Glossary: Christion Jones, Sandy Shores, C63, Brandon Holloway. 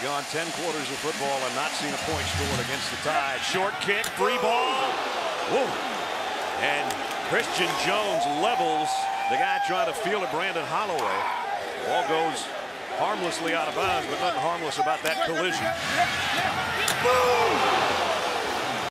have gone 10 quarters of football and not seen a point scored against the Tide. Short kick, free ball. Whoa. And Christion Jones levels the guy trying to field it, Brandon Holloway. Ball goes harmlessly out of bounds, but nothing harmless about that collision. Boom!